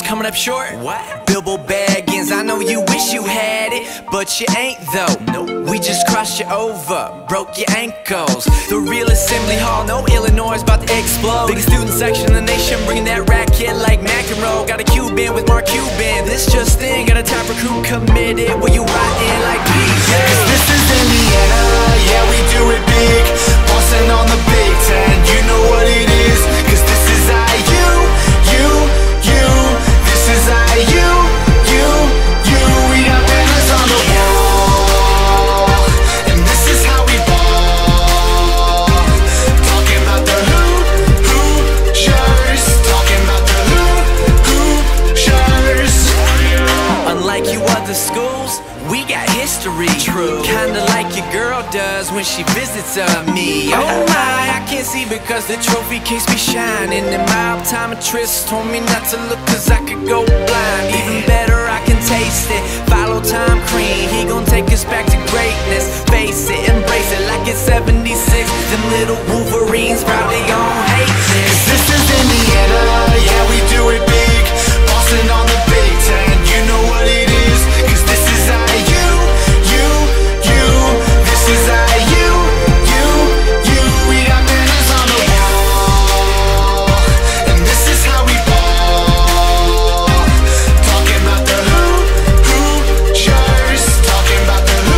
was coming up short. What? Bilbo Baggins, I know you wish you had it, but you ain't though. Nope. We just crossed you over, broke your ankles. The real assembly hall, no Illinois, about to explode. Biggest student section in the nation, bringing that racket like McEnroe. Got a Cuban with Mark Cuban, this just in. Got a time for crew committed, where you rotting like peas. Yes, this is Indiana, yeah we do it big. Boston on the Big Ten, you know what it is. Cause this is IU. This is IU. We got banners on the wall, and this is how we ball. Talking about the Hoosiers, talking about the Hoosiers. Unlike you other schools, we got history. True. Kinda like your girl does when she visits me. Oh my, I can't see because the trophy case be shining. And my optometrist told me not to look cause I could go blind. Even better, I can taste it. Follow Tom Cream, he gon' take us back to greatness. Face it, embrace it like it's 76. Them little Wolverines probably gon' hate this. This is Indiana, yeah we do it big. Boston on the Big Ten, you know what it is. Cause this is IU. This is IU. We got banners on the wall, and this is how we ball. Talking about the Hoosiers, talking about the Hoosiers.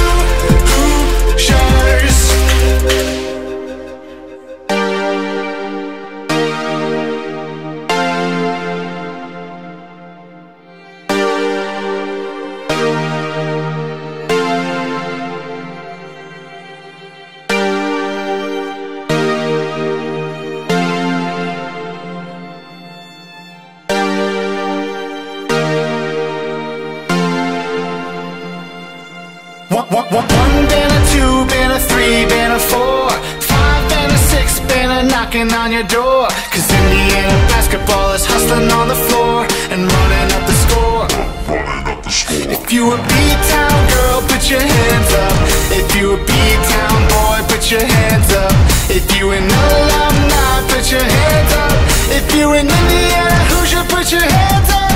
One banner, two banner, three banner, four, five banner, six banner, knocking on your door. Cause Indiana basketball is hustling on the floor and running up the score. If you a B-town girl, put your hands up. If you a B-town boy, put your hands up. If you an alumni, put your hands up. If you an Indiana Hoosier, put your hands up.